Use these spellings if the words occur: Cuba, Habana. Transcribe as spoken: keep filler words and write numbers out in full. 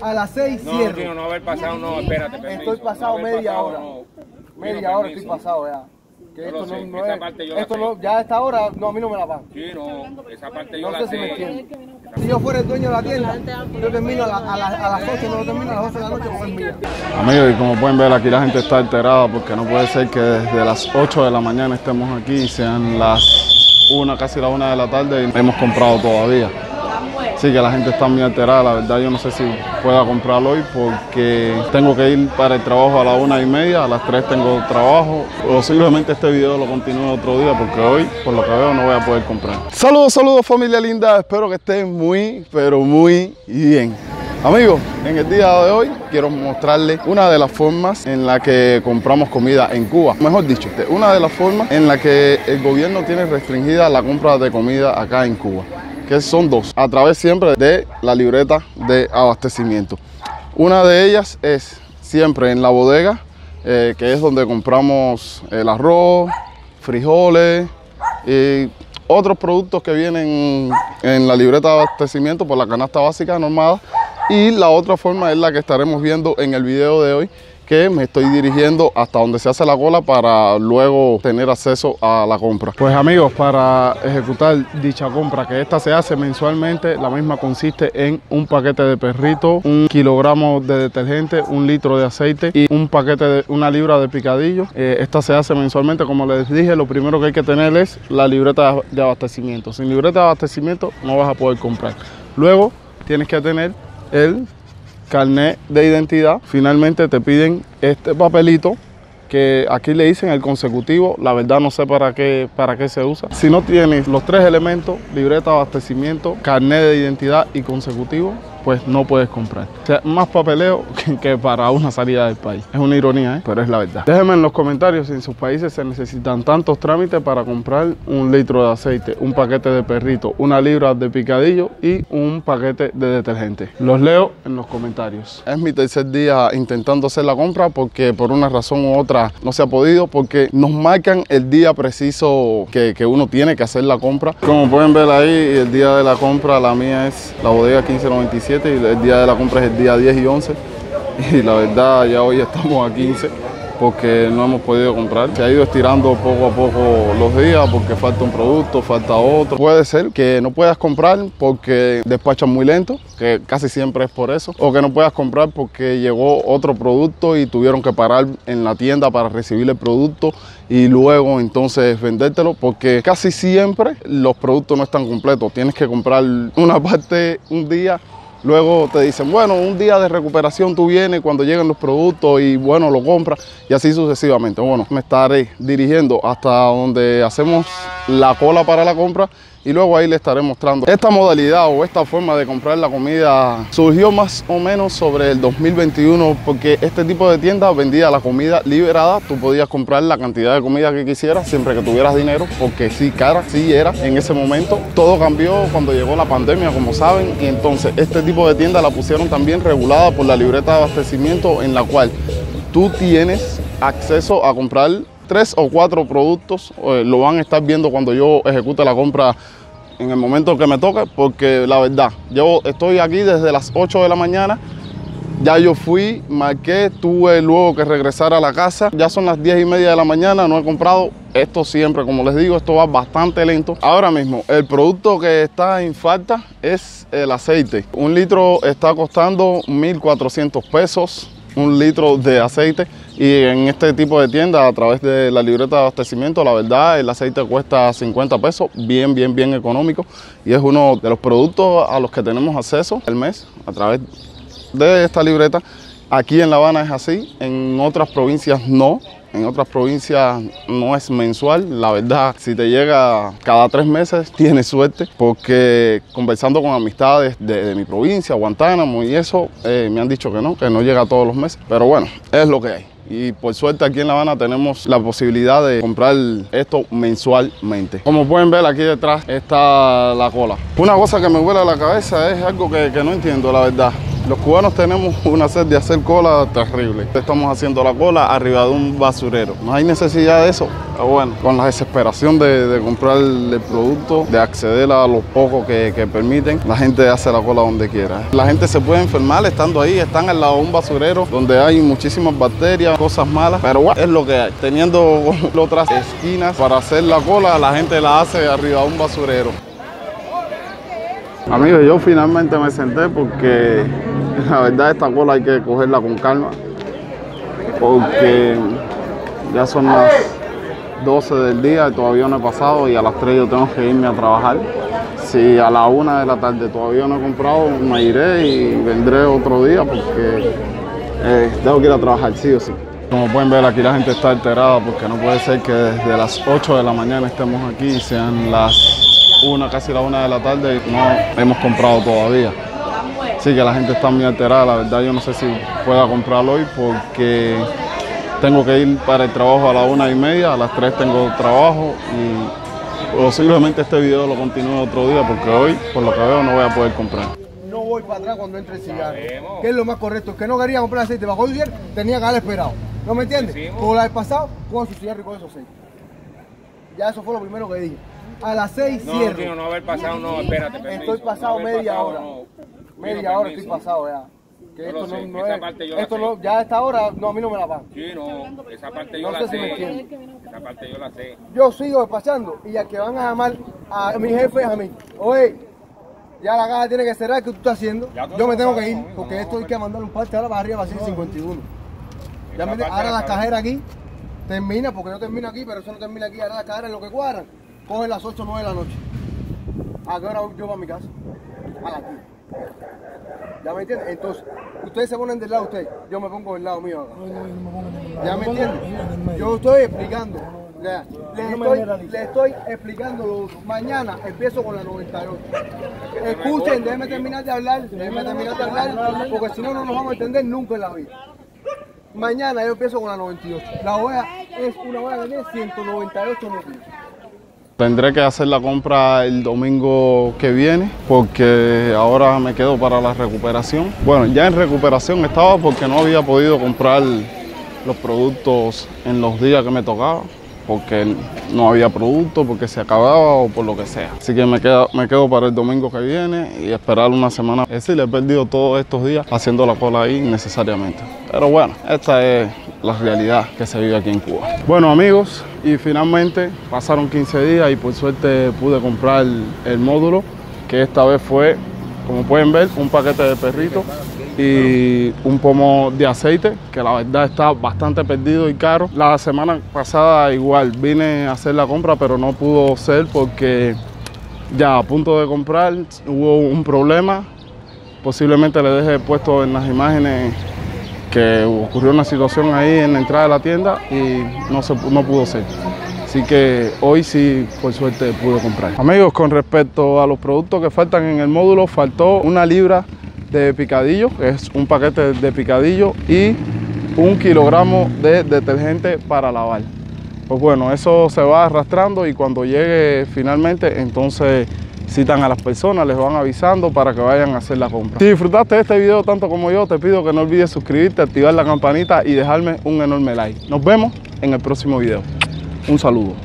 a las seis no, cierro. No, no haber pasado, no, espérate, permiso. Estoy pasado no media pasado, hora. No. Media no, hora estoy pasado ya. Que esto no, no esa es, parte yo esto no, ya a esta hora, no, a mí no me la pagan. Sí, no, esa parte yo no sé la si sé. Me si yo fuera el dueño de la tienda, yo termino a, la, a, la, a las ocho, no termino a las doce de la noche con el mío. Amigos, y como pueden ver, aquí la gente está alterada porque no puede ser que desde las ocho de la mañana estemos aquí y sean las una, casi la una de la tarde y no hemos comprado todavía. Sí, que la gente está muy alterada, la verdad yo no sé si pueda comprar hoy porque tengo que ir para el trabajo a la una y media, a las tres tengo trabajo. Posiblemente este video lo continúe otro día porque hoy, por lo que veo, no voy a poder comprar. Saludos, saludos familia linda, espero que estén muy, pero muy bien. Amigos, en el día de hoy quiero mostrarles una de las formas en la que compramos comida en Cuba. Mejor dicho, una de las formas en la que el gobierno tiene restringida la compra de comida acá en Cuba, que son dos, a través siempre de la libreta de abastecimiento. Una de ellas es siempre en la bodega, eh, que es donde compramos el arroz, frijoles y otros productos que vienen en la libreta de abastecimiento por la canasta básica normada. Y la otra forma es la que estaremos viendo en el video de hoy, que me estoy dirigiendo hasta donde se hace la cola para luego tener acceso a la compra. Pues amigos, para ejecutar dicha compra, que esta se hace mensualmente, la misma consiste en un paquete de perrito, un kilogramo de detergente, un litro de aceite y un paquete de una libra de picadillo. Eh, esta se hace mensualmente, como les dije, lo primero que hay que tener es la libreta de abastecimiento. Sin libreta de abastecimiento no vas a poder comprar. Luego tienes que tener el carnet de identidad. Finalmente te piden este papelito que aquí le dicen el consecutivo, la verdad no sé para qué, para qué se usa. Si no tienes los tres elementos, libreta de abastecimiento, carnet de identidad y consecutivo, pues no puedes comprar. O sea, más papeleo que para una salida del país. Es una ironía, ¿eh? Pero es la verdad. Déjenme en los comentarios si en sus países se necesitan tantos trámites para comprar un litro de aceite, un paquete de perrito, una libra de picadillo y un paquete de detergente. Los leo en los comentarios. Es mi tercer día intentando hacer la compra porque por una razón u otra no se ha podido, porque nos marcan el día preciso que, que uno tiene que hacer la compra. Como pueden ver ahí, el día de la compra, la mía es la bodega quince noventa y siete. Y el día de la compra es el día diez y once, y la verdad ya hoy estamos a quince porque no hemos podido comprar. Se ha ido estirando poco a poco los días porque falta un producto, falta otro. Puede ser que no puedas comprar porque despachan muy lento, que casi siempre es por eso, o que no puedas comprar porque llegó otro producto y tuvieron que parar en la tienda para recibir el producto y luego entonces vendértelo, porque casi siempre los productos no están completos. Tienes que comprar una parte un día. Luego te dicen, bueno, un día de recuperación tú vienes cuando lleguen los productos y bueno, lo compras y así sucesivamente. Bueno, me estaré dirigiendo hasta donde hacemos la cola para la compra y luego ahí le estaré mostrando. Esta modalidad o esta forma de comprar la comida surgió más o menos sobre el dos mil veintiuno porque este tipo de tiendas vendía la comida liberada. Tú podías comprar la cantidad de comida que quisieras siempre que tuvieras dinero, porque sí, cara, sí era en ese momento. Todo cambió cuando llegó la pandemia, como saben, y entonces este tipo de tienda la pusieron también regulada por la libreta de abastecimiento, en la cual tú tienes acceso a comprar tres o cuatro productos. Eh, lo van a estar viendo cuando yo ejecute la compra en el momento que me toque, porque la verdad, yo estoy aquí desde las ocho de la mañana, ya yo fui, marqué, tuve luego que regresar a la casa, ya son las diez y media de la mañana, no he comprado. Esto siempre, como les digo, esto va bastante lento. Ahora mismo, el producto que está en falta es el aceite. Un litro está costando mil cuatrocientos pesos. Un litro de aceite, y en este tipo de tienda a través de la libreta de abastecimiento, la verdad el aceite cuesta cincuenta pesos, bien bien bien económico, y es uno de los productos a los que tenemos acceso al mes a través de esta libreta. Aquí en La Habana es así, en otras provincias no. En otras provincias no es mensual, la verdad, si te llega cada tres meses tienes suerte, porque conversando con amistades de, de mi provincia, Guantánamo y eso, eh, me han dicho que no, que no llega todos los meses, pero bueno, es lo que hay. Y por suerte aquí en La Habana tenemos la posibilidad de comprar esto mensualmente. Como pueden ver aquí detrás está la cola. Una cosa que me vuela la cabeza es algo que, que no entiendo, la verdad. Los cubanos tenemos una sed de hacer cola terrible. Estamos haciendo la cola arriba de un basurero. No hay necesidad de eso. Pero bueno, con la desesperación de, de comprar el producto, de acceder a los pocos que, que permiten, la gente hace la cola donde quiera. La gente se puede enfermar estando ahí, están al lado de un basurero donde hay muchísimas bacterias, cosas malas. Pero bueno, es lo que hay. Teniendo otras esquinas para hacer la cola, la gente la hace arriba de un basurero. Amigos, yo finalmente me senté porque la verdad esta cola hay que cogerla con calma, porque ya son las doce del día y todavía no he pasado, y a las tres yo tengo que irme a trabajar. Si a la una de la tarde todavía no he comprado, me iré y vendré otro día porque eh, tengo que ir a trabajar sí o sí. Como pueden ver, aquí la gente está alterada porque no puede ser que desde las ocho de la mañana estemos aquí y sean las Una, casi la una de la tarde y no hemos comprado todavía. Así que la gente está muy alterada. La verdad, yo no sé si pueda comprar hoy porque tengo que ir para el trabajo a la una y media, a las tres tengo trabajo y posiblemente este video lo continúe otro día porque hoy, por lo que veo, no voy a poder comprar. No voy para atrás cuando entre el cigarro, que es lo más correcto. Que no quería comprar aceite bajo diez, tenía que haber esperado. ¿No me entiendes? Como la del pasado, con su cigarro y con esos seis. Ya eso fue lo primero que dije. A las seis no, cierro. Tío, no haber pasado, no, espérate, permiso. Estoy pasado no media pasado, hora. No. Media tío, hora permiso. Estoy pasado ya. Que esto no, no es, parte yo esto no, ya a esta hora, no, a mí no me la pagan. Sí, no, esa parte yo no la sé. sé. Si esa parte yo la sé. Yo sigo despachando y a que van a llamar a mi jefe a mí. Oye, ya la caja tiene que cerrar, ¿qué tú estás haciendo? Yo me tengo que ir, porque no, esto no, hay que mandar un parte ahora para arriba, para ser cincuenta y uno. Ya me, ahora la cajera aquí termina, porque yo termino aquí, pero eso no termina aquí, ahora la cajera es lo que cuadran. Cogen las ocho o nueve de la noche. ¿A qué hora voy yo para mi casa? A las diez. ¿Ya me entienden? Entonces, ustedes se ponen del lado de ustedes, yo me pongo del lado mío acá. ¿Ya me entienden? Yo estoy explicando. Ya. Les, estoy, les estoy explicando lo otro. Mañana empiezo con la noventa y ocho. Escuchen, déjenme terminar de hablar, déjenme terminar de hablar, porque si no, no nos vamos a entender nunca en la vida. Mañana yo empiezo con la noventa y ocho. La oveja es una oveja que tiene ciento noventa y ocho motivos. Tendré que hacer la compra el domingo que viene porque ahora me quedo para la recuperación. Bueno, ya en recuperación estaba porque no había podido comprar los productos en los días que me tocaba, porque no había producto, porque se acababa o por lo que sea. Así que me quedo, me quedo para el domingo que viene y esperar una semana. Es decir, he perdido todos estos días haciendo la cola ahí innecesariamente. Pero bueno, esta es la realidad que se vive aquí en Cuba. Bueno, amigos, y finalmente pasaron quince días y por suerte pude comprar el, el módulo, que esta vez fue, como pueden ver, un paquete de perritos y un pomo de aceite, que la verdad está bastante perdido y caro. La semana pasada igual vine a hacer la compra, pero no pudo ser porque ya a punto de comprar hubo un problema. Posiblemente le dejé puesto en las imágenes que ocurrió una situación ahí en la entrada de la tienda y no, se, no pudo ser. Así que hoy sí, por suerte, pude comprar. Amigos, con respecto a los productos que faltan en el módulo, faltó una libra de picadillo, que es un paquete de picadillo, y un kilogramo de detergente para lavar. Pues bueno, eso se va arrastrando y cuando llegue finalmente, entonces citan a las personas, les van avisando para que vayan a hacer la compra. Si disfrutaste de este video tanto como yo, te pido que no olvides suscribirte, activar la campanita y dejarme un enorme like. Nos vemos en el próximo video. Un saludo.